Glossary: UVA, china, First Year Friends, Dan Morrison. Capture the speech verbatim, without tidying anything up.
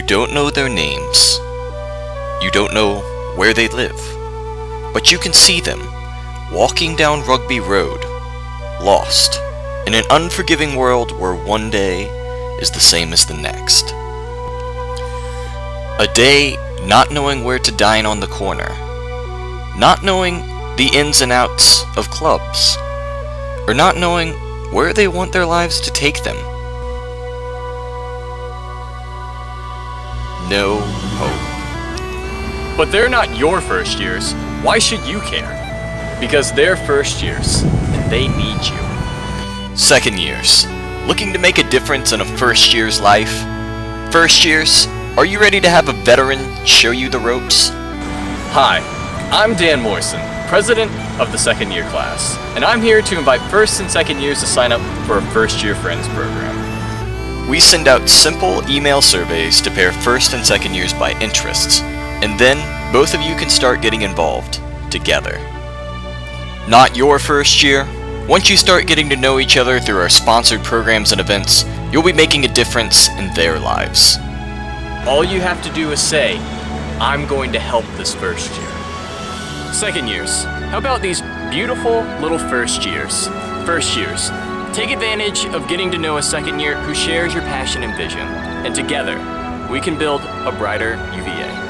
You don't know their names. You don't know where they live. But you can see them, walking down Rugby Road, lost, in an unforgiving world where one day is the same as the next. A day not knowing where to dine on the corner, not knowing the ins and outs of clubs, or not knowing where they want their lives to take them. No hope. But they're not your first years. Why should you care? Because they're first years, and they need you. Second years, looking to make a difference in a first year's life. First years, are you ready to have a veteran show you the ropes? Hi, I'm Dan Morrison, president of the second year class, and I'm here to invite first and second years to sign up for a first year friends program. We send out simple email surveys to pair first and second years by interests, and then both of you can start getting involved together. Not your first year? Once you start getting to know each other through our sponsored programs and events, you'll be making a difference in their lives. All you have to do is say, I'm going to help this first year. Second years, how about these beautiful little first years? First years, take advantage of getting to know a second year who shares your passion and vision, and together, we can build a brighter U V A.